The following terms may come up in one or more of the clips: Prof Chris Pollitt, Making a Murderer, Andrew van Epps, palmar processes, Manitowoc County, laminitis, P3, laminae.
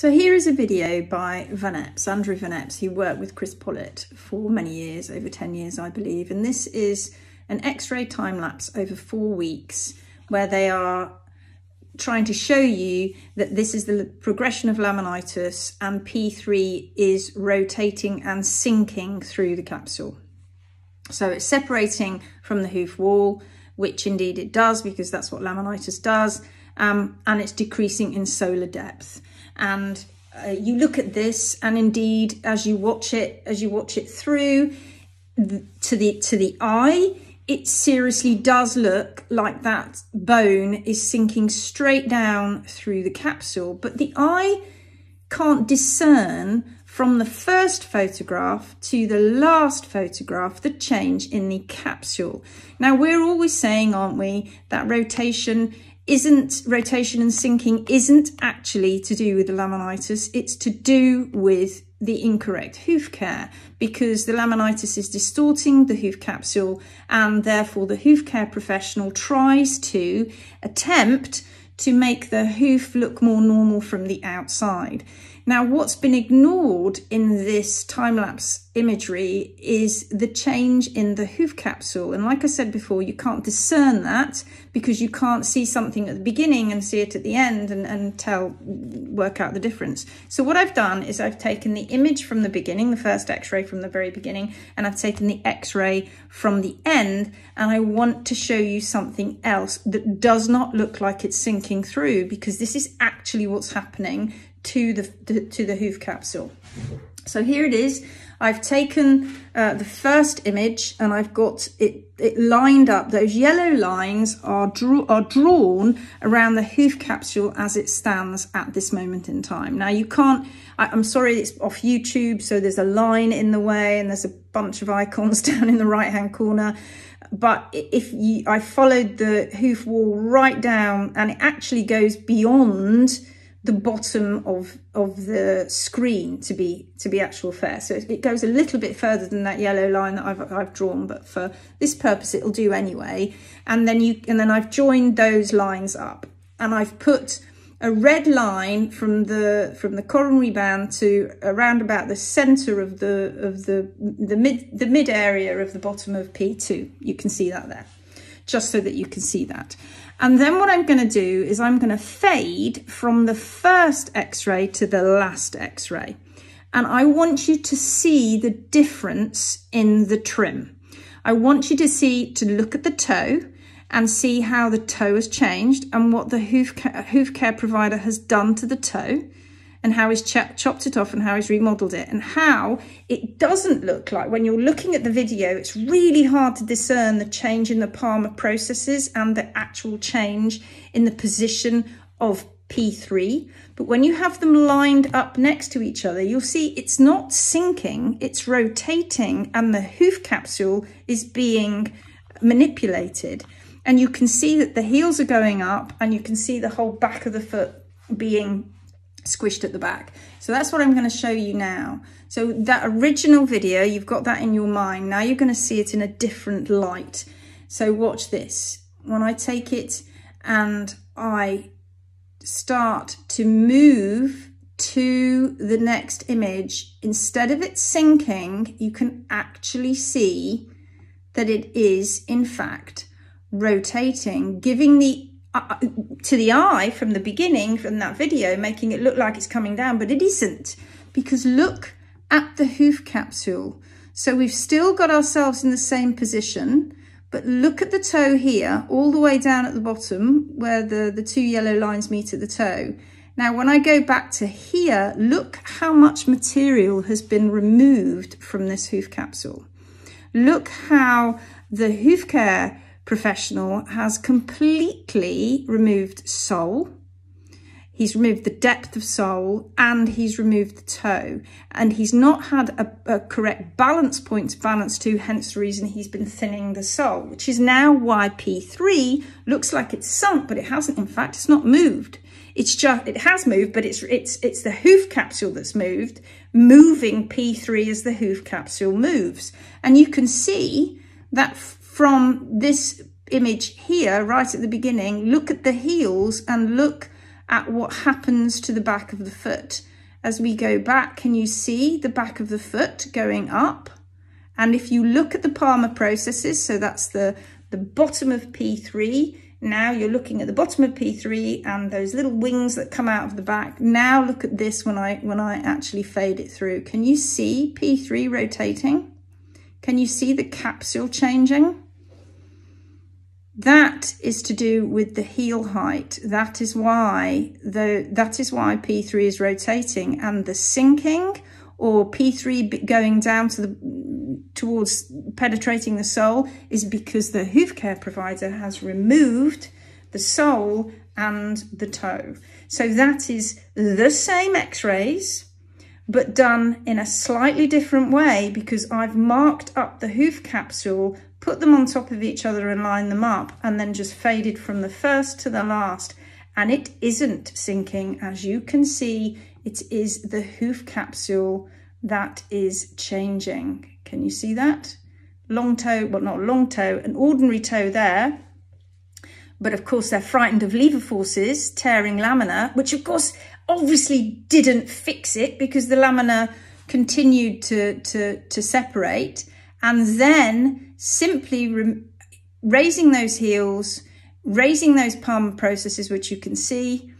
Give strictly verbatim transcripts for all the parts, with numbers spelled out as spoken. So here is a video by Van Epps, Andrew van Epps, who worked with Chris Pollitt for many years, over ten years, I believe. And this is an x-ray time lapse over four weeks where they are trying to show you that this is the progression of laminitis and P three is rotating and sinking through the capsule. So it's separating from the hoof wall, which indeed it does, because that's what laminitis does. Um, and it's decreasing in solar depth. And uh, you look at this, and indeed, as you watch it, as you watch it through the, to the to the eye, it seriously does look like that bone is sinking straight down through the capsule. But the eye can't discern from the first photograph to the last photograph the change in the capsule. Now, we're always saying, aren't we, that rotation isn't rotation and sinking isn't actually to do with the laminitis, it's to do with the incorrect hoof care, because the laminitis is distorting the hoof capsule, and therefore the hoof care professional tries to attempt to make the hoof look more normal from the outside. Now, what's been ignored in this time-lapse imagery is the change in the hoof capsule. And like I said before, you can't discern that because you can't see something at the beginning and see it at the end and, and tell, work out the difference. So what I've done is I've taken the image from the beginning, the first x-ray from the very beginning, and I've taken the x-ray from the end, and I want to show you something else that does not look like it's sinking through, because this is actually what's happening to the to the hoof capsule. So here it is. I've taken uh, the first image, and I've got it, it lined up. Those yellow lines are, draw, are drawn around the hoof capsule as it stands at this moment in time. Now, you can't, I, I'm sorry, it's off YouTube, so there's a line in the way and there's a bunch of icons down in the right-hand corner. But if you, I followed the hoof wall right down, and it actually goes beyond the bottom of of the screen to be to be actual fair, so it, it goes a little bit further than that yellow line that I've I've drawn, but for this purpose it'll do anyway. And then you and then I've joined those lines up, and I've put a red line from the from the coronary band to around about the centre of the of the the mid the mid area of the bottom of P two. You can see that there, just so that you can see that. And then what I'm going to do is I'm going to fade from the first x-ray to the last x-ray. And I want you to see the difference in the trim. I want you to see, to look at the toe and see how the toe has changed and what the hoof care, hoof care provider has done to the toe, and how he's ch chopped it off and how he's remodeled it, and how it doesn't look like, when you're looking at the video, it's really hard to discern the change in the palmar processes and the actual change in the position of P three. But when you have them lined up next to each other, you'll see it's not sinking, it's rotating, and the hoof capsule is being manipulated. And you can see that the heels are going up, and you can see the whole back of the foot being squished at the back. So that's what I'm going to show you now. So that original video, you've got that in your mind. Now you're going to see it in a different light. So watch this. When I take it and I start to move to the next image, instead of it sinking, you can actually see that it is in fact rotating, giving the Uh, to the eye from the beginning, from that video, making it look like it's coming down, but it isn't, because look at the hoof capsule. So we've still got ourselves in the same position, but look at the toe here, all the way down at the bottom where the, the two yellow lines meet at the toe. Now, when I go back to here, look how much material has been removed from this hoof capsule. Look how the hoof care professional has completely removed sole. He's removed the depth of sole, and he's removed the toe, and he's not had a, a correct balance point to balance to, hence the reason he's been thinning the sole, which is now why P three looks like it's sunk, but it hasn't. In fact, it's not moved. It's just, it has moved, but it's it's it's the hoof capsule that's moved, moving P three as the hoof capsule moves. And you can see that from this image here, right at the beginning, look at the heels and look at what happens to the back of the foot. As we go back, can you see the back of the foot going up? And if you look at the palmar processes, so that's the, the bottom of P three, now you're looking at the bottom of P three and those little wings that come out of the back. Now look at this when I, when I actually fade it through. Can you see P three rotating? Can you see the capsule changing? That is to do with the heel height. That is why the, that is why P three is rotating, and the sinking or P three going down to the, towards penetrating the sole is because the hoof care provider has removed the sole and the toe. So that is the same x-rays, but done in a slightly different way, because I've marked up the hoof capsule, put them on top of each other and line them up, and then just faded from the first to the last. And it isn't sinking, as you can see, it is the hoof capsule that is changing. Can you see that? Long toe, well not long toe, an ordinary toe there. But of course they're frightened of lever forces tearing lamina, which of course obviously didn't fix it, because the lamina continued to, to, to separate. And then simply raising those heels, raising those palmar processes, which you can see,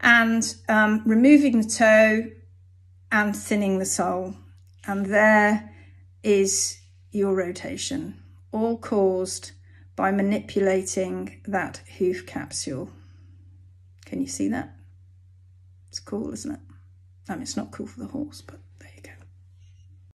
and um, removing the toe and thinning the sole. And there is your rotation, all caused by manipulating that hoof capsule. Can you see that? It's cool, isn't it? I mean, it's not cool for the horse, but...